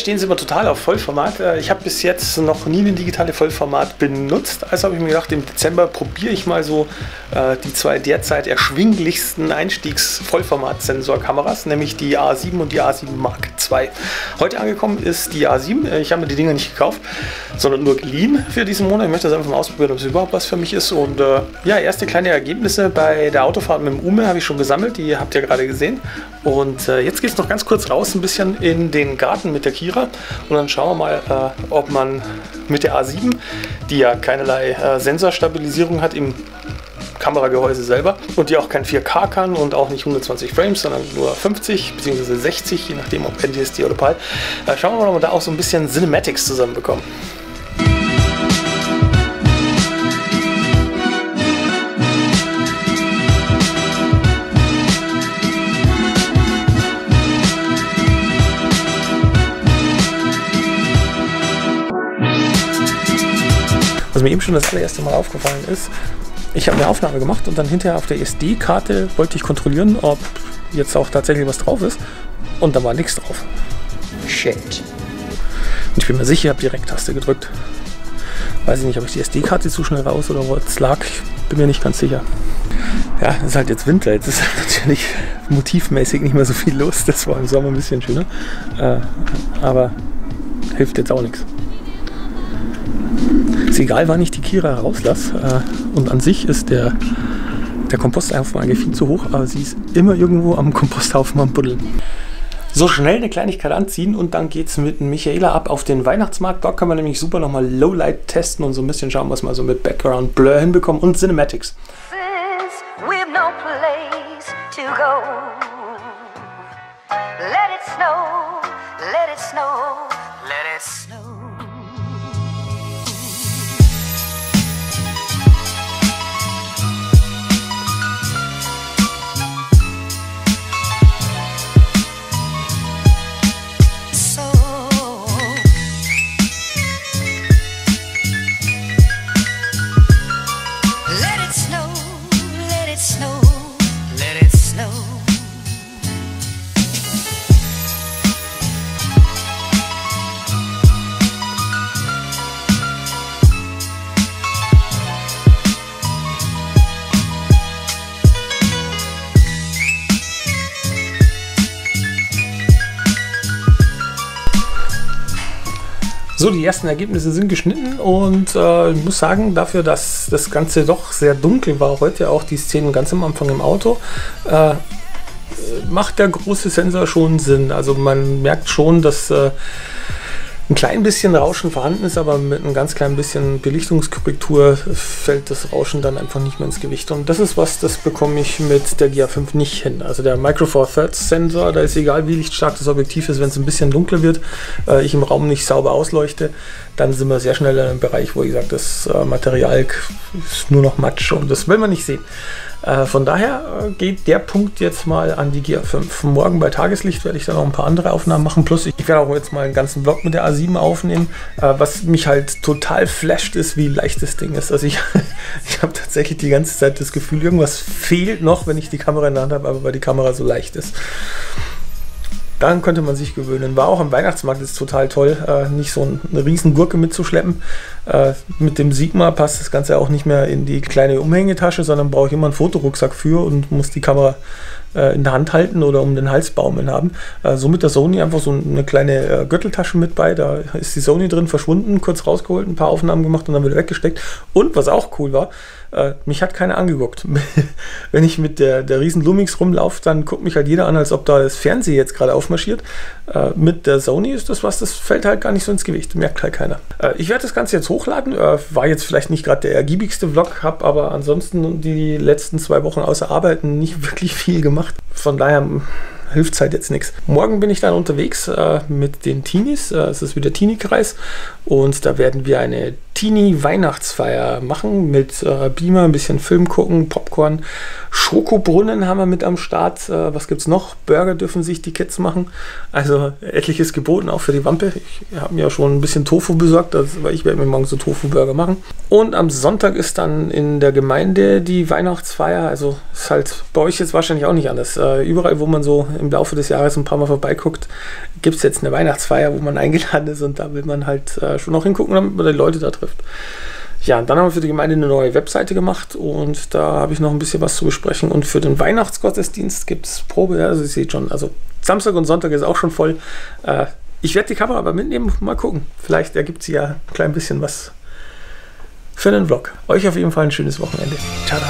stehen sie immer total auf Vollformat. Ich habe bis jetzt noch nie ein digitales Vollformat benutzt. Also habe ich mir gedacht, im Dezember probiere ich mal so die zwei derzeit erschwinglichsten Einstiegs-Vollformat-Sensorkameras, nämlich die A7 und die A7 Mark II. Heute angekommen ist die A7. Ich habe mir die Dinger nicht gekauft, sondern nur geliehen für diesen Monat. Ich möchte das einfach mal ausprobieren, ob es überhaupt was für mich ist. Und ja, erste kleine Ergebnisse bei der Autofahrt mit dem Ume habe ich schon gesammelt. Die habt ihr gerade gesehen. Und jetzt geht es noch ganz kurz raus, ein bisschen in den Garten mit der Kira. Und dann schauen wir mal, ob man mit der A7, die ja keinerlei Sensorstabilisierung hat im Kameragehäuse selber und die auch kein 4K kann und auch nicht 120 Frames, sondern nur 50 bzw. 60, je nachdem ob NTSC oder PAL. Schauen wir mal, ob wir da auch so ein bisschen Cinematics zusammenbekommen. Was mir eben schon das allererste Mal aufgefallen ist, ich habe eine Aufnahme gemacht und dann hinterher auf der SD-Karte wollte ich kontrollieren, ob jetzt auch tatsächlich was drauf ist, und da war nichts drauf. Shit. Und ich bin mir sicher, ich habe die Rec-Taste gedrückt. Weiß ich nicht, ob ich die SD-Karte zu schnell raus oder wo es lag, ich bin mir nicht ganz sicher. Ja, es ist halt jetzt Winter, jetzt ist natürlich motivmäßig nicht mehr so viel los, das war im Sommer ein bisschen schöner, aber hilft jetzt auch nichts. Ist egal, wann ich die Kira rauslasse. Und an sich ist der Komposthaufen eigentlich viel zu hoch, aber sie ist immer irgendwo am Komposthaufen am Buddeln. So, schnell eine Kleinigkeit anziehen und dann geht's mit Michaela ab auf den Weihnachtsmarkt. Dort kann man nämlich super nochmal Lowlight testen und so ein bisschen schauen, was man so mit Background Blur hinbekommen und Cinematics. So, die ersten Ergebnisse sind geschnitten und ich muss sagen, dafür, dass das Ganze doch sehr dunkel war, heute auch die Szenen ganz am Anfang im Auto, macht der große Sensor schon Sinn. Also man merkt schon, dass ein klein bisschen Rauschen vorhanden ist, aber mit einem ganz kleinen bisschen Belichtungskorrektur fällt das Rauschen dann einfach nicht mehr ins Gewicht. Und das ist was, das bekomme ich mit der GH5 nicht hin. Also der Micro 4 Thirds Sensor, da ist egal, wie lichtstark das Objektiv ist, wenn es ein bisschen dunkler wird, ich im Raum nicht sauber ausleuchte, dann sind wir sehr schnell in einem Bereich, wo ich sage, das Material ist nur noch Matsch und das will man nicht sehen. Von daher geht der Punkt jetzt mal an die GH5. Morgen bei Tageslicht werde ich dann noch ein paar andere Aufnahmen machen. Plus ich werde auch jetzt mal einen ganzen Vlog mit der A7 aufnehmen. Was mich halt total flasht, ist, wie leicht das Ding ist. Also ich habe tatsächlich die ganze Zeit das Gefühl, irgendwas fehlt noch, wenn ich die Kamera in der Hand habe, aber weil die Kamera so leicht ist. Daran könnte man sich gewöhnen. War auch am Weihnachtsmarkt, ist total toll, nicht so eine riesen Gurke mitzuschleppen. Mit dem Sigma passt das Ganze auch nicht mehr in die kleine Umhängetasche, sondern brauche ich immer einen Fotorucksack für und muss die Kamera in der Hand halten oder um den Hals baumeln haben. So mit der Sony einfach so eine kleine Gürteltasche mit bei, da ist die Sony drin verschwunden, kurz rausgeholt, ein paar Aufnahmen gemacht und dann wieder weggesteckt. Und was auch cool war, mich hat keiner angeguckt. Wenn ich mit der riesen Lumix rumlaufe, dann guckt mich halt jeder an, als ob da das Fernsehen jetzt gerade aufmarschiert. Mit der Sony ist das was, das fällt halt gar nicht so ins Gewicht, merkt halt keiner. Ich werde das Ganze jetzt hochladen, war jetzt vielleicht nicht gerade der ergiebigste Vlog, habe aber ansonsten die letzten 2 Wochen außer Arbeiten nicht wirklich viel gemacht. Von daher hilft es halt jetzt nichts. Morgen bin ich dann unterwegs mit den Teenies. Es ist wieder Teenie-Kreis und da werden wir eine Teenie-Weihnachtsfeier machen mit Beamer, ein bisschen Film gucken, Popcorn, Schokobrunnen haben wir mit am Start. Was gibt's noch? Burger dürfen sich die Kids machen. Also etliches geboten, auch für die Wampe. Ich habe mir ja schon ein bisschen Tofu besorgt, weil ich werde mir morgen so Tofu-Burger machen. Und am Sonntag ist dann in der Gemeinde die Weihnachtsfeier. Also ist halt bei euch jetzt wahrscheinlich auch nicht anders. Überall, wo man so im Laufe des Jahres ein paar Mal vorbeiguckt, gibt es jetzt eine Weihnachtsfeier, wo man eingeladen ist, und da will man halt schon auch hingucken, damit man die Leute da trifft. Ja, und dann haben wir für die Gemeinde eine neue Webseite gemacht und da habe ich noch ein bisschen was zu besprechen. Und für den Weihnachtsgottesdienst gibt es Probe, ja, also ihr seht schon, also Samstag und Sonntag ist auch schon voll. Ich werde die Kamera aber mitnehmen, mal gucken. Vielleicht ergibt sie ja ein klein bisschen was für den Vlog. Euch auf jeden Fall ein schönes Wochenende. Ciao.